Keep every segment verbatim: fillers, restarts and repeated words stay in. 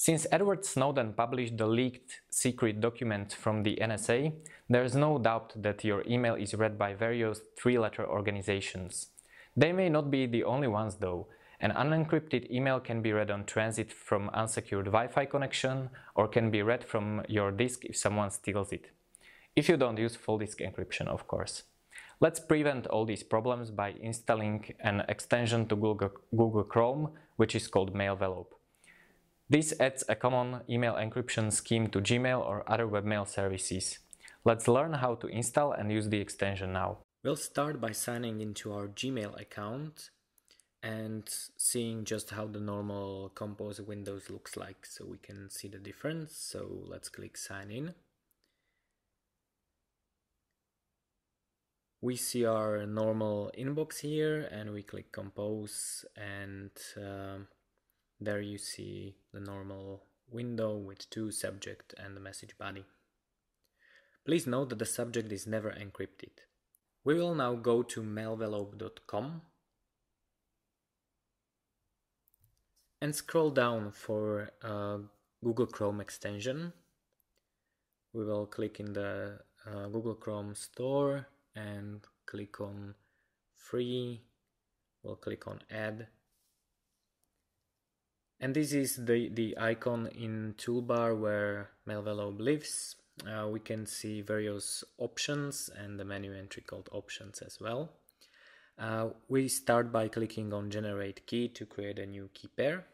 Since Edward Snowden published the leaked secret document from the N S A, there is no doubt that your email is read by various three-letter organizations. They may not be the only ones though. An unencrypted email can be read on transit from unsecured Wi-Fi connection, or can be read from your disk if someone steals it. If you don't use full disk encryption, of course. Let's prevent all these problems by installing an extension to Google, Google Chrome, which is called Mailvelope. This adds a common email encryption scheme to Gmail or other webmail services. Let's learn how to install and use the extension now. We'll start by signing into our Gmail account and seeing just how the normal compose windows looks like, so we can see the difference. So let's click sign in. We see our normal inbox here, and we click compose, and uh, there you see the normal window with two subject and the message body. Please note that the subject is never encrypted. We will now go to mailvelope dot com and scroll down for uh, Google Chrome extension. We will click in the uh, Google Chrome store and click on free. We'll click on add. And this is the, the icon in toolbar where Mailvelope lives. Uh, we can see various options and the menu entry called options as well. Uh, we start by clicking on generate key to create a new key pair.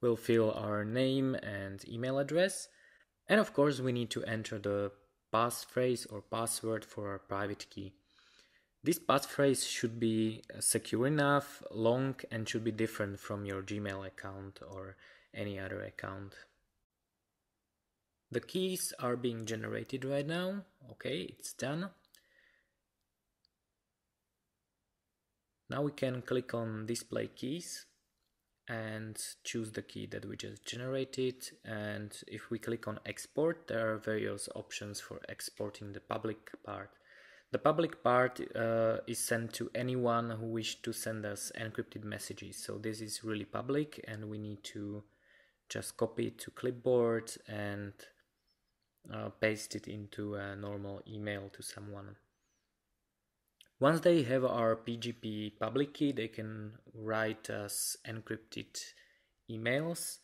We'll fill our name and email address, and of course we need to enter the passphrase or password for our private key. This passphrase should be secure enough, long, and should be different from your Gmail account or any other account. The keys are being generated right now. Okay, it's done. Now we can click on display keys and choose the key that we just generated. And if we click on export, there are various options for exporting the public part. The public part uh, is sent to anyone who wishes to send us encrypted messages. So this is really public, and we need to just copy it to clipboard and uh, paste it into a normal email to someone. Once they have our P G P public key, they can write us encrypted emails,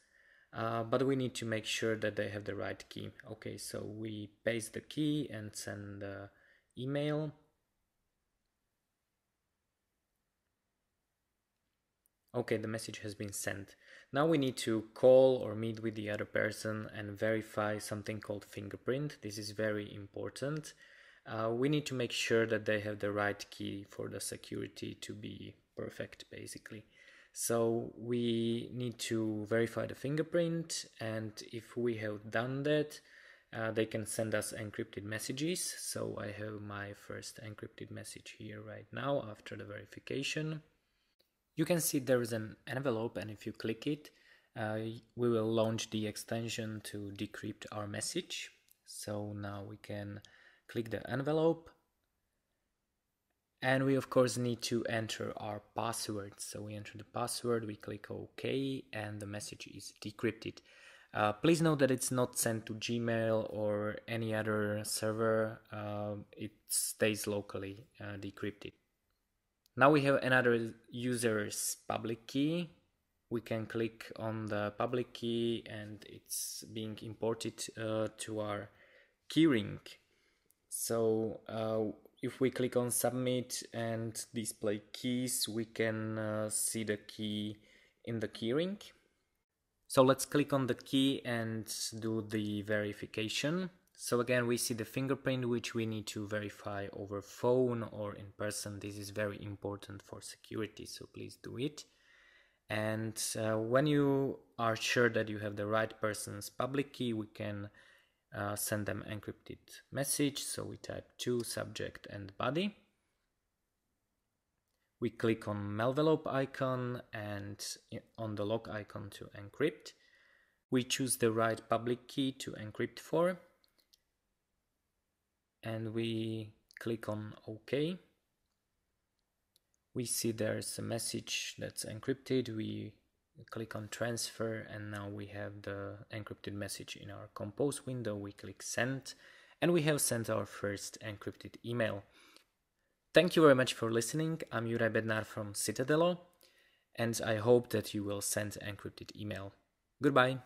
uh, but we need to make sure that they have the right key. Okay, so we paste the key and send the email. Okay, the message has been sent. Now we need to call or meet with the other person and verify something called fingerprint. This is very important. Uh, we need to make sure that they have the right key for the security to be perfect, basically. So we need to verify the fingerprint, and if we have done that, Uh, they can send us encrypted messages. So I have my first encrypted message here right now after the verification. You can see there is an envelope, and if you click it, uh, we will launch the extension to decrypt our message. So now we can click the envelope, and we of course need to enter our password. So we enter the password, we click OK, and the message is decrypted. Uh, please note that it's not sent to Gmail or any other server. Uh, it stays locally uh, decrypted. Now we have another user's public key. We can click on the public key, and it's being imported uh, to our keyring. So uh, if we click on submit and display keys, we can uh, see the key in the keyring. So let's click on the key and do the verification. So again, we see the fingerprint, which we need to verify over phone or in person. This is very important for security, so please do it. And uh, when you are sure that you have the right person's public key, we can uh, send them encrypted message. So we type to subject and body. We click on Mailvelope icon and on the lock icon to encrypt. We choose the right public key to encrypt for, and we click on OK. We see there's a message that's encrypted. We click on transfer, and now we have the encrypted message in our compose window. We click send, and we have sent our first encrypted email. Thank you very much for listening. I'm Juraj Bednar from Citadelo, and I hope that you will send encrypted email. Goodbye.